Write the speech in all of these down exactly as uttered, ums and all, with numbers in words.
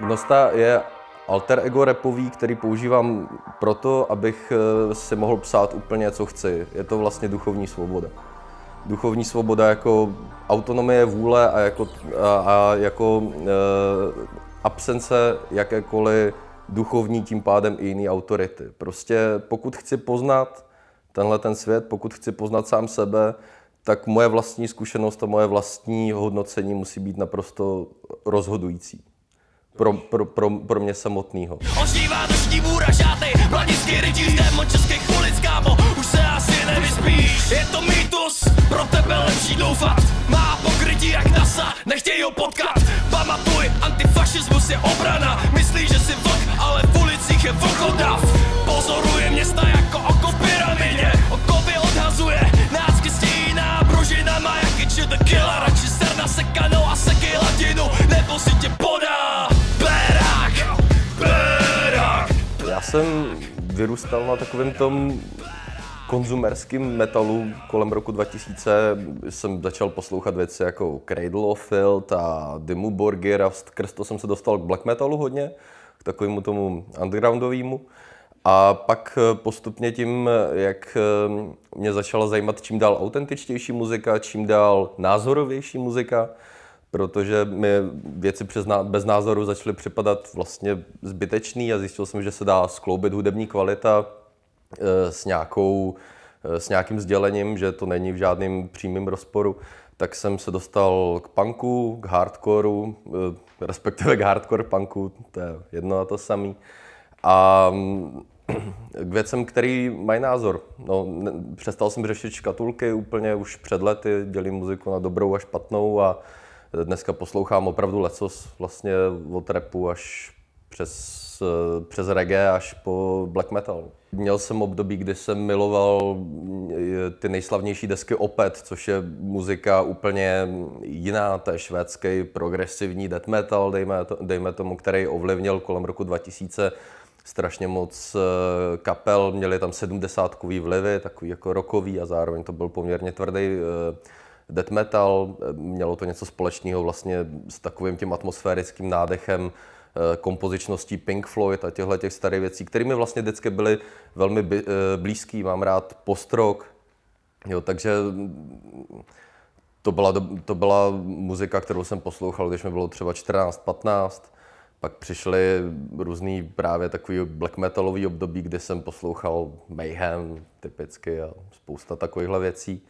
Gnosta je alter ego rapový, který používám proto, abych si mohl psát úplně, co chci. Je to vlastně duchovní svoboda. Duchovní svoboda jako autonomie, vůle a jako, a, a jako e, absence jakékoliv duchovní, tím pádem i jiný autority. Prostě pokud chci poznat tenhle ten svět, pokud chci poznat sám sebe, tak moje vlastní zkušenost a moje vlastní hodnocení musí být naprosto rozhodující. Pro, pro, pro, pro mě samotnýho. Ožívá doští bůra žáty, planický rytíř, démon českých ulic, kámo, už se asi nevyspíš. Je to mýtus, pro tebe lepší doufat, má pokrytí jak NASA, nechtěj ho potkat. Pamatuj, antifašismus je obrana, myslí, že jsi vlk, ale v ulicích je vlkodav. Pozoruje města jako oko v pyramidě, okově odhazuje, nácky stíná bružina, má jak itch the killer, radši serna se kanou a sekej latinu, nebo si tě podá. Já jsem vyrůstal na takovém tom konzumerském metalu. Kolem roku dva tisíce jsem začal poslouchat věci jako Cradle of Filth a Dimmu Borgir a skrz to jsem se dostal k black metalu hodně, k takovému tomu undergroundovému. A pak postupně tím, jak mě začala zajímat čím dál autentičtější muzika, čím dál názorovější muzika, protože mi věci bez názoru začaly připadat vlastně zbytečný a zjistil jsem, že se dá skloubit hudební kvalita s, nějakou, s nějakým sdělením, že to není v žádném přímém rozporu. Tak jsem se dostal k punku, k hardcoreu, respektive k hardcore punku, to je jedno a to samé. A k věcem, který mají názor. No, ne, přestal jsem řešit škatulky úplně už před lety, dělím muziku na dobrou a špatnou a dneska poslouchám opravdu lecos, vlastně od rapu až přes, přes reggae, až po black metal. Měl jsem období, kdy jsem miloval ty nejslavnější desky Opeth, což je muzika úplně jiná, to je švédský progresivní death metal, dejme, to, dejme tomu, který ovlivnil kolem roku dva tisíce strašně moc kapel. Měli tam sedmdesátkový vlivy, takový jako rockový a zároveň to byl poměrně tvrdý death metal, mělo to něco společného vlastně s takovým tím atmosférickým nádechem, kompozičností Pink Floyd a těchto těch starých věcí, kterými vlastně vždycky byly velmi blízký, mám rád post-rock, jo, takže to byla, to byla muzika, kterou jsem poslouchal, když mi bylo třeba čtrnáct patnáct, pak přišly různý právě takový black metalový období, kdy jsem poslouchal Mayhem typicky a spousta takovýchhle věcí.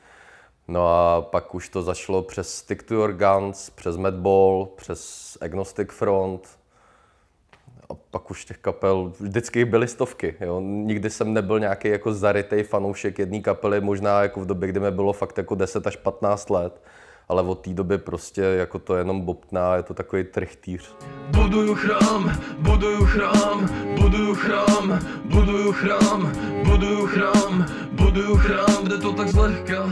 No a pak už to zašlo přes Stick to Your Guns, přes MedBall, přes Agnostic Front a pak už těch kapel, vždycky byly stovky, jo. Nikdy jsem nebyl nějaký jako zarytej fanoušek jedné kapely, možná jako v době, kdy mi bylo fakt jako deset až patnáct let, ale od té doby prostě jako to jenom bobtná, je to takový trichtýř. Buduju chrám, buduju chrám, buduju chrám, buduju chrám, buduju chrám, buduju chrám, jde to tak zlehka.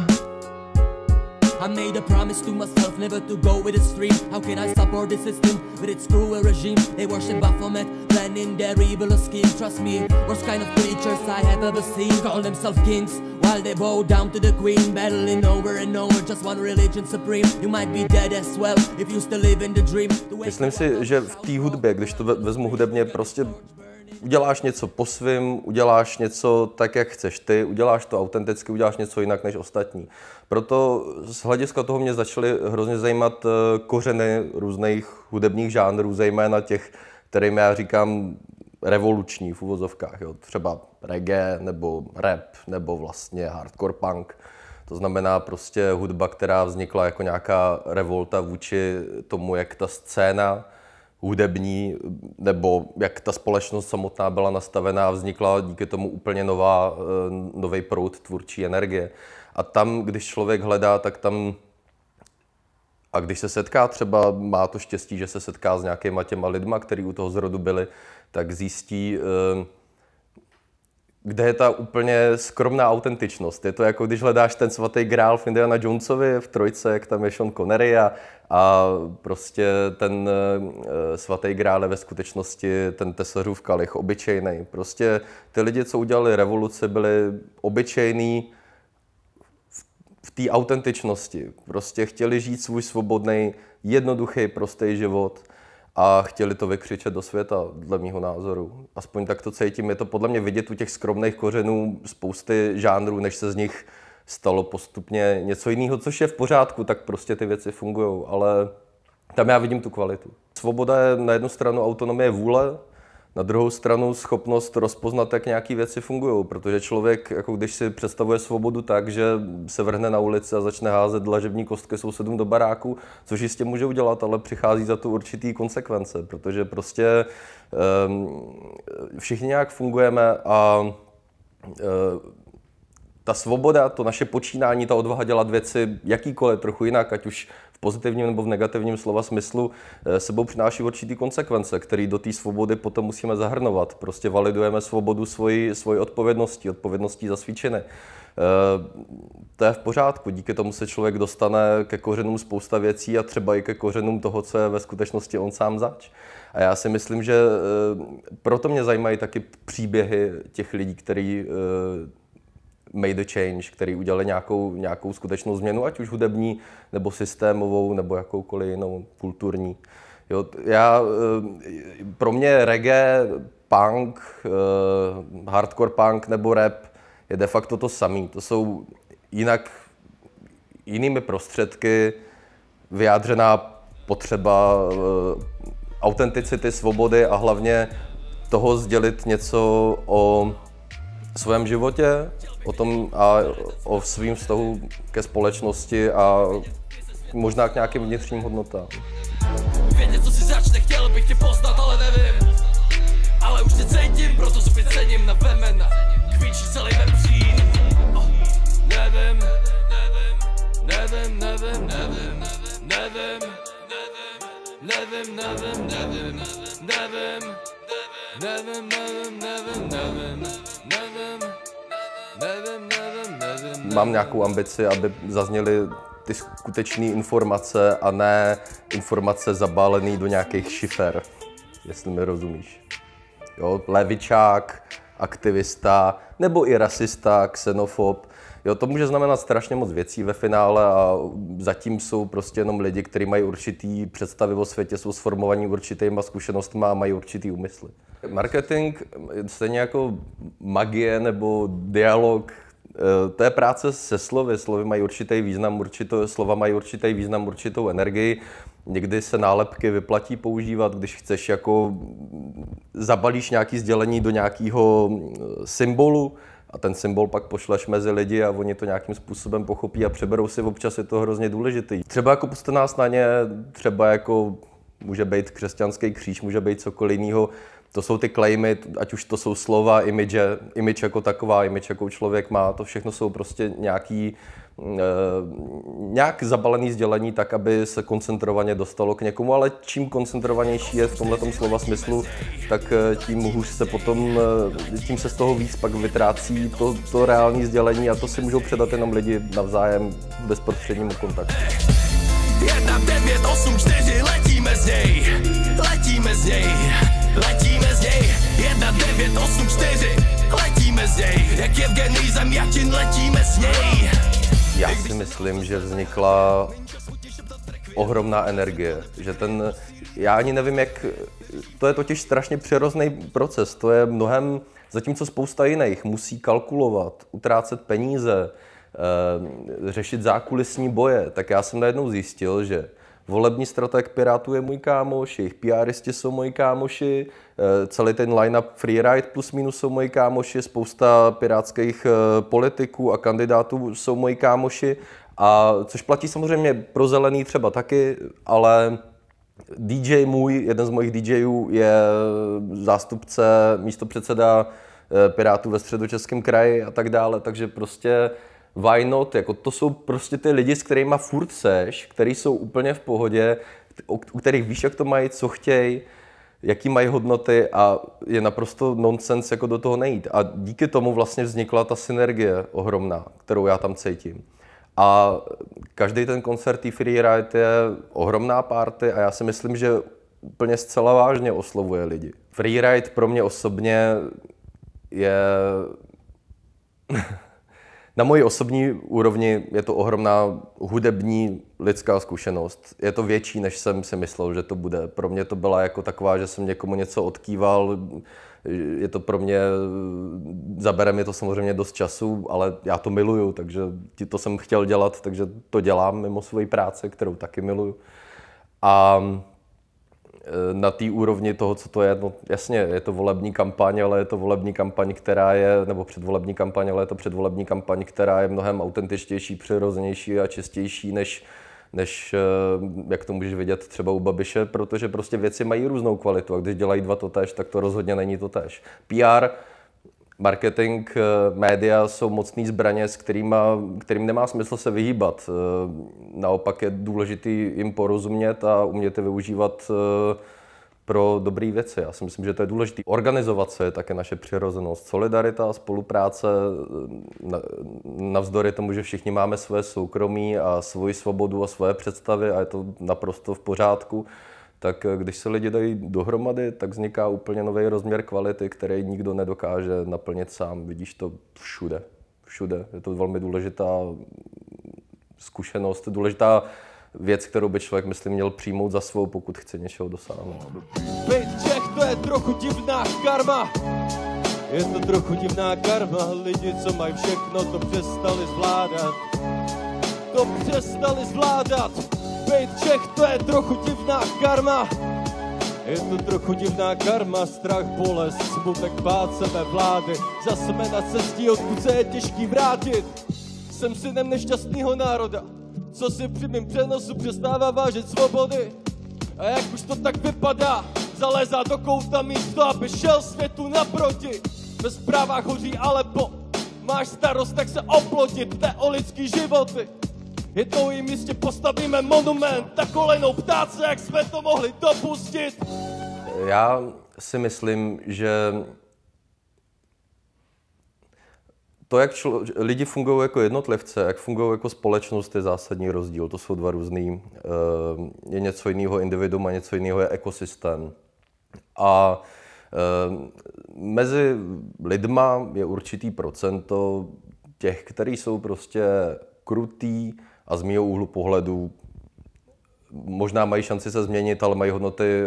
I made a promise to myself never to go with a stream. How can I support the system with its cruel regime? They worship Baphomet, planning their evil scheme. Trust me, worst kind of creatures I have ever seen. Call themselves kings while they bow down to the queen. Battling over and over, just one religion supreme. You might be dead as well if you still live in the dream. Myslím si, že v té hudbě, když to vezmu hudebně, prostě uděláš něco po svým, uděláš něco tak, jak chceš ty, uděláš to autenticky, uděláš něco jinak než ostatní. Proto z hlediska toho mě začaly hrozně zajímat kořeny různých hudebních žánrů, zejména těch, kterým já říkám revoluční v uvozovkách. Jo. Třeba reggae, nebo rap, nebo vlastně hardcore punk. To znamená prostě hudba, která vznikla jako nějaká revolta vůči tomu, jak ta scéna hudební, nebo jak ta společnost samotná byla nastavená, vznikla díky tomu úplně nová, nový proud tvůrčí energie. A tam, když člověk hledá, tak tam, a když se setká třeba, má to štěstí, že se setká s nějakýma těma lidma, který u toho zrodu byli, tak zjistí, kde je ta úplně skromná autentičnost. Je to jako, když hledáš ten svatý grál v Indiana Jonesovi, v trojce, jak tam je Sean Connery a, a prostě ten e, svatý grál je ve skutečnosti ten tesařův kalich, obyčejný. Prostě ty lidi, co udělali revoluci, byli obyčejní v, v té autentičnosti. Prostě chtěli žít svůj svobodný, jednoduchý, prostý život a chtěli to vykřičet do světa, dle mýho názoru. Aspoň tak to cítím. Je to podle mě vidět u těch skromných kořenů spousty žánrů, než se z nich stalo postupně něco jiného, což je v pořádku, tak prostě ty věci fungují, ale tam já vidím tu kvalitu. Svoboda je na jednu stranu autonomie vůle, na druhou stranu schopnost rozpoznat, jak nějaké věci fungují, protože člověk, jako když si představuje svobodu tak, že se vrhne na ulici a začne házet dlažební kostky sousedům do baráku, což jistě může udělat, ale přichází za to určitý konsekvence, protože prostě um, všichni nějak fungujeme a uh, ta svoboda, to naše počínání, ta odvaha dělat věci jakýkoliv trochu jinak, ať už v pozitivním nebo v negativním slova smyslu, sebou přináší určitý konsekvence, které do té svobody potom musíme zahrnovat. Prostě validujeme svobodu svoji, svoji odpovědností, odpovědností za své činy. To je v pořádku, díky tomu se člověk dostane ke kořenům spousta věcí a třeba i ke kořenům toho, co je ve skutečnosti on sám zač. A já si myslím, že proto mě zajímají taky příběhy těch lidí, který made the change, který udělali nějakou, nějakou skutečnou změnu, ať už hudební, nebo systémovou, nebo jakoukoliv jinou, kulturní. Jo, já, pro mě reggae, punk, hardcore punk nebo rap je de facto to samý. To jsou jinak jinými prostředky vyjádřená potřeba autenticity, svobody a hlavně toho sdělit něco o svém životě, o tom a o svým vztahu ke společnosti a možná k nějakým vnitřním hodnotám. Vědět, co si začne, chtěl bych tě poznat, ale nevím. Ale už tě cítím, proto zpět cením na vemena. Kvíčí celý vepřín. Oh, nevím, nevím, nevím, nevím, nevím, nevím, nevím, nevím, nevím, nevím, nevím. Nevím, nevím, nevím, nevím, nevím, nevím, nevím, nevím. Mám nějakou ambici, aby zazněly ty skutečné informace a ne informace zabalené do nějakých šifer, jestli mi rozumíš. Jo, levičák, aktivista, nebo i rasista, xenofob. Jo, to může znamenat strašně moc věcí ve finále a zatím jsou prostě jenom lidi, kteří mají určitý představy o světě, jsou sformovaní určitýma zkušenostmi a mají určitý úmysly. Marketing, stejně jako magie nebo dialog, to je práce se slovy. Slovy mají určitý význam, určitý, slova mají určitý význam, určitou energii. Někdy se nálepky vyplatí používat, když chceš jako zabalíš nějaké sdělení do nějakého symbolu, a ten symbol pak pošleš mezi lidi a oni to nějakým způsobem pochopí a přeberou si, občas je to hrozně důležitý. Třeba jako poste nás na ně, třeba jako může být křesťanský kříž, může být cokoliv jiného. To jsou ty klejmy, ať už to jsou slova, image, image jako taková, image jako člověk má, to všechno jsou prostě nějaký, e, nějak zabalený sdělení tak, aby se koncentrovaně dostalo k někomu, ale čím koncentrovanější je v tomhletom slova smyslu, tak tím hůř se potom, tím se z toho víc pak vytrácí to, to reální sdělení a to si můžou předat jenom lidi navzájem v bezprostředním kontaktu. jedna devět osm čtyři, letíme z něj, letíme z něj. Letíme z něj, jedna devět osm čtyři, letíme z něj, jak Evgenij Zamjatin, letíme z něj. Já si myslím, že vznikla ohromná energie, že ten, já ani nevím jak, to je totiž strašně přirozný proces, to je mnohem, zatímco spousta jiných musí kalkulovat, utrácet peníze, řešit zákulisní boje, tak já jsem najednou zjistil, že volební strateg Pirátů je můj kámoš, jejich PRisti jsou moji kámoši, celý ten line-up Freeride plus minus jsou moji kámoši, spousta pirátských politiků a kandidátů jsou moji kámoši, a, což platí samozřejmě pro zelený třeba taky, ale D J můj, jeden z mojich D Jů je zástupce, místopředseda Pirátů ve Středočeském kraji a tak dále, takže prostě why not? Jako to jsou prostě ty lidi, s kterýma furt seš, který jsou úplně v pohodě, u kterých víš, jak to mají, co chtějí, jaký mají hodnoty a je naprosto nonsens jako do toho nejít. A díky tomu vlastně vznikla ta synergie ohromná, kterou já tam cítím. A každý ten koncert té Freeride je ohromná party a já si myslím, že úplně zcela vážně oslovuje lidi. Freeride pro mě osobně je Na moji osobní úrovni je to ohromná hudební lidská zkušenost. Je to větší, než jsem si myslel, že to bude. Pro mě to byla jako taková, že jsem někomu něco odkýval. Je to pro mě, zabere mi to samozřejmě dost času, ale já to miluju, takže to jsem chtěl dělat, takže to dělám mimo svoji práci, kterou taky miluju. A na té úrovni toho, co to je, no jasně, je to volební kampaň, ale je to volební kampaň, která je, nebo předvolební kampaň, ale je to předvolební kampaň, která je mnohem autentičtější, přirozenější a čistější, než, než jak to můžeš vidět třeba u Babiše, protože prostě věci mají různou kvalitu a když dělají dva totéž, tak to rozhodně není totéž. P R, marketing, média jsou mocné zbraně, s kterýma, kterým nemá smysl se vyhýbat. Naopak je důležité jim porozumět a umět je využívat pro dobré věci. Já si myslím, že to je důležité. Organizace je také naše přirozenost. Solidarita, spolupráce, navzdory tomu, že všichni máme své soukromí a svoji svobodu a své představy a je to naprosto v pořádku, tak když se lidi dají dohromady, tak vzniká úplně nový rozměr kvality, který nikdo nedokáže naplnit sám. Vidíš to všude. Všude. Je to velmi důležitá zkušenost, důležitá věc, kterou by člověk, myslím, měl přijmout za svou, pokud chce něčeho dosáhnout. Být Čech, to je trochu divná karma. Je to trochu divná karma. Lidi, co mají všechno, to přestali zvládat. To přestali zvládat. Být Čech, to je trochu divná karma. Je to trochu divná karma, strach, bolest, smutek, bát sebe vlády. Zas jsme na cestě, odkud se je těžký vrátit. Jsem synem nešťastného národa, co si při mým přenosu přestává vážit svobody. A jak už to tak vypadá, zalézá do kouta místo, aby šel světu naproti. Ve zprávách hoří Alepo, máš starost, tak se oplodit, jde o lidský životy. Je to jim jistě postavíme monument na kolenou ptáce, jak jsme to mohli dopustit. Já si myslím, že to, jak člo, lidi fungují jako jednotlivce, jak fungují jako společnost, je zásadní rozdíl. To jsou dva různý. Je něco jiného individuum a něco jiného je ekosystém. A mezi lidma je určitý procento těch, kteří jsou prostě krutý, a z mého úhlu pohledu možná mají šanci se změnit, ale mají hodnoty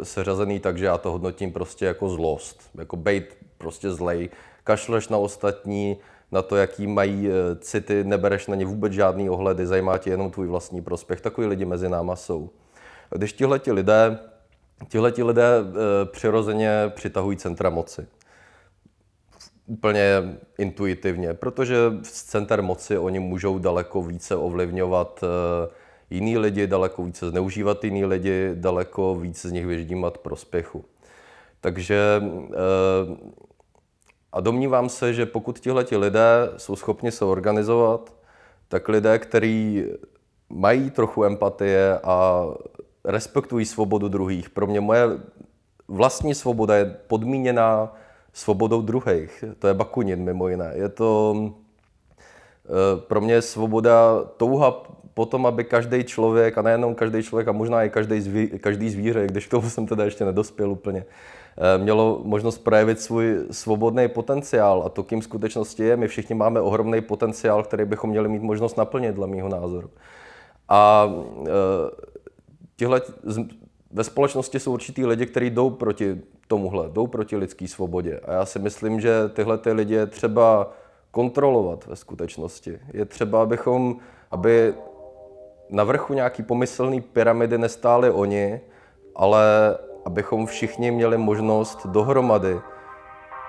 e, seřazený, takže já to hodnotím prostě jako zlost, jako bejt prostě zlej. Kašleš na ostatní, na to, jaký mají e, city, nebereš na ně vůbec žádný ohledy, zajímá tě jenom tvůj vlastní prospěch. Takový lidi mezi náma jsou. A když tihleti lidé, tihleti lidé e, přirozeně přitahují centra moci. Úplně intuitivně, protože z center moci oni můžou daleko více ovlivňovat jiný lidi, daleko více zneužívat jiný lidi, daleko více z nich vyždímat prospěchu. Takže a domnívám se, že pokud tihleti lidé jsou schopni se organizovat, tak lidé, kteří mají trochu empatie a respektují svobodu druhých. Pro mě moje vlastní svoboda je podmíněná svobodou druhých. To je Bakunin mimo jiné. Je to e, pro mě svoboda touha po tom, aby každý člověk, a nejenom každý člověk, a možná i každý, zví, každý zvíře, když k tomu jsem teda ještě nedospěl úplně, e, mělo možnost projevit svůj svobodný potenciál. A to, kým v skutečnosti je, my všichni máme ohromný potenciál, který bychom měli mít možnost naplnit, dle mýho názoru. A e, tihle ve společnosti jsou určitý lidi, kteří jdou proti tomuhle, jdou proti lidské svobodě. A já si myslím, že tyhle ty lidi je třeba kontrolovat ve skutečnosti. Je třeba, abychom, aby na vrchu nějaký pomyslný pyramidy nestáli oni, ale abychom všichni měli možnost dohromady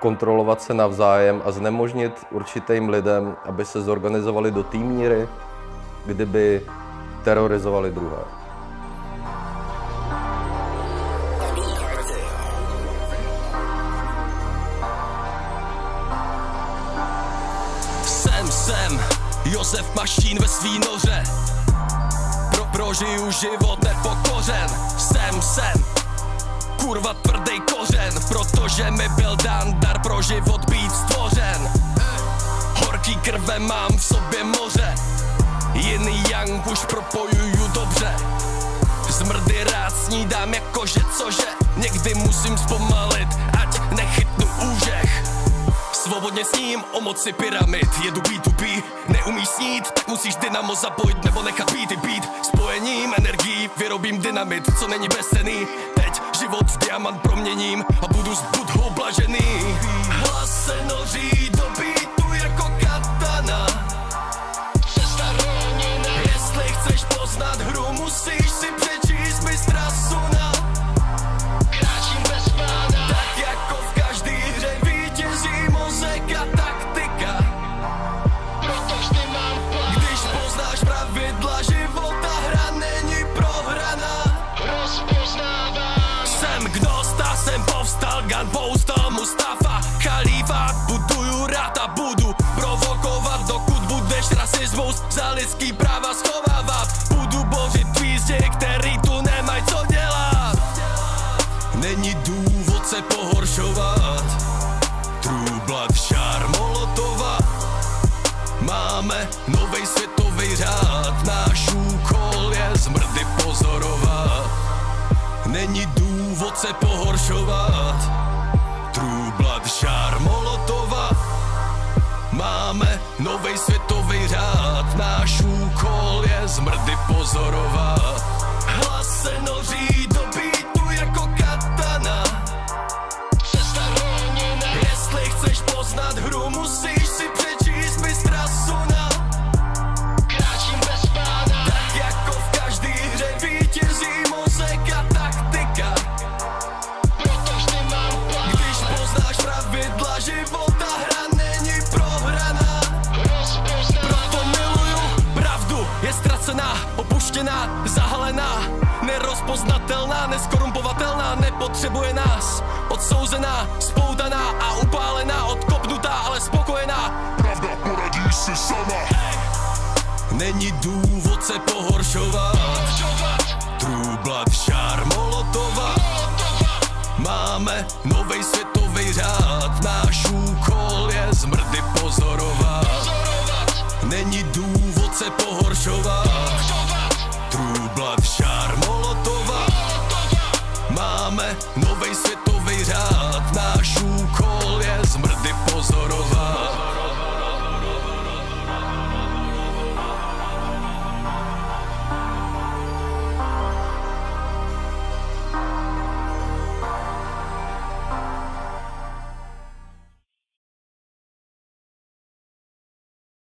kontrolovat se navzájem a znemožnit určitým lidem, aby se zorganizovali do té míry, kdyby terorizovali druhé. Josef Mašín ve svý noře, Pro, prožiju život nepokořen. Jsem, jsem, kurva tvrdej kořen, protože mi byl dán dar pro život být stvořen. Horký krve mám v sobě moře, yin yang už propojuju dobře. Zmrdy rád snídám jakože cože, někdy musím zpomalit, ať nechytnu úžeh. svobodně s ním o moci pyramid. Jedu bé dvě bé, neumíš snít, tak musíš dynamo zapojit nebo nechat beaty být. Spojením energií vyrobím dynamit, co není bezcenný. Teď život v diamant proměním a budu s Budhou blažený. Hlas se noří do beatu jako katana. Jestli chceš poznat hru, musíš si přečíst mistra Suna. Kráčím bez pána, tak jako v každý hře vítězí mozek a taktika. Protože nemám plán. Když poznáš pravidla života, hra není prohraná. Rozpoznávám. Jsem Gnosta, jsem povstal, Gan Postal, Mustafa, Chalífát, buduju rád a budu provokovat, dokud budeš rasismus za lidský práva schovávat. Budu bořit tvízdě, který tu nemají co dělat. Není důvod se pohoršovat, trůblat šár Molotova. Máme novej světový řád, náš úkol je zmrdy pozorovat. Není důvod se pohoršovat, trůblat šár Molotova. Máme novej světový řád, náš úkol je zmrdy pozorovat. Hlas se noří do beatu jako katana. Cesta rovněná. Jestli chceš poznat hru, musíš si přečíst mistra Suna. Kráčím bez pána, tak jako v každý hře vítězí mozek a taktika. Protože nemám plán. Když poznáš pravidla života, hra není prohraná. Proto miluju pravdu, je ztracená, opuštěná, zahalená, nerozpoznatelná, neskorumpovatelná, nepotřebuje nás, odsouzená, spoutaná a upálená, odkopnutá, ale spokojená. Pravda, poradíš si sama. Hey. Není důvod se pohoršovat, trůblat šár Molotova. Molotova. Máme novej světový řád, náš úkol je zmrdy pozorovat. Pozorovat. Není důvod se pohoršovat, pohoršovat. Trůblat šár Molotova. Molotova. Máme novej světový řád.